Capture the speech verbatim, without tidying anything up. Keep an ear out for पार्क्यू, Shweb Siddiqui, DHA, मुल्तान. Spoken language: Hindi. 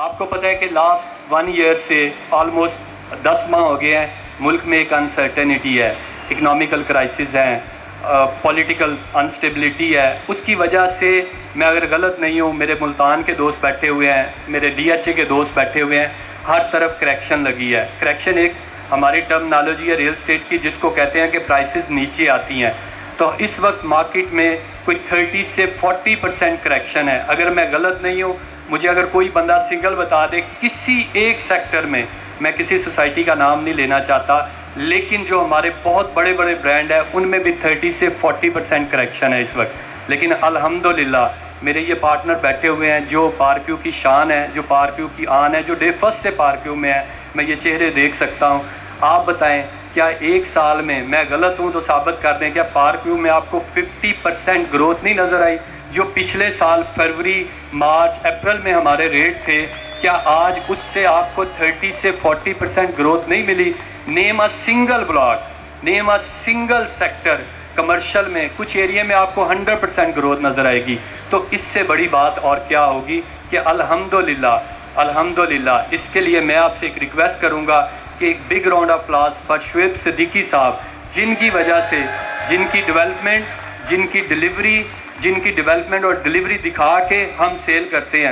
आपको पता है कि लास्ट वन ईयर से ऑलमोस्ट दस माह हो गए हैं मुल्क में एक अनसर्टेनिटी है, इकनॉमिकल क्राइसिस हैं, पॉलिटिकल अनस्टेबिलिटी है। उसकी वजह से मैं अगर गलत नहीं हूँ, मेरे मुल्तान के दोस्त बैठे हुए हैं, मेरे डी एच ए के दोस्त बैठे हुए हैं, हर तरफ करेक्शन लगी है। करेक्शन एक हमारी टर्मिनोलॉजी है रियल स्टेट की, जिसको कहते हैं कि प्राइसेस नीचे आती हैं। तो इस वक्त मार्केट में कोई तीस से चालीस परसेंट करेक्शन है। अगर मैं गलत नहीं हूँ, मुझे अगर कोई बंदा सिंगल बता दे किसी एक सेक्टर में, मैं किसी सोसाइटी का नाम नहीं लेना चाहता, लेकिन जो हमारे बहुत बड़े बड़े ब्रांड हैं उनमें भी तीस से चालीस परसेंट करेक्शन है इस वक्त। लेकिन अल्हम्दुलिल्लाह मेरे ये पार्टनर बैठे हुए हैं जो पार्क्यू की शान है, जो पार्क्यू की आन है, जो डे फर्स्ट से पार्क्यू में है, मैं ये चेहरे देख सकता हूँ। आप बताएं क्या एक साल में, मैं गलत हूँ तो साबित कर दें, क्या पार्क्यू में आपको पचास परसेंट ग्रोथ नहीं नज़र आई? जो पिछले साल फरवरी, मार्च, अप्रैल में हमारे रेट थे, क्या आज उससे आपको तीस से चालीस परसेंट ग्रोथ नहीं मिली? Name a single block, name a single sector commercial में, कुछ एरिया में आपको सौ परसेंट ग्रोथ नज़र आएगी। तो इससे बड़ी बात और क्या होगी कि अल्हम्दुलिल्लाह, अल्हम्दुलिल्लाह। इसके लिए मैं आपसे एक रिक्वेस्ट करूँगा कि एक big round of applause for Shoaib Siddiqui साहब, जिनकी वजह से, जिनकी डेवलपमेंट, जिनकी डिलीवरी, जिनकी डेवलपमेंट और डिलीवरी दिखा के हम सेल करते हैं।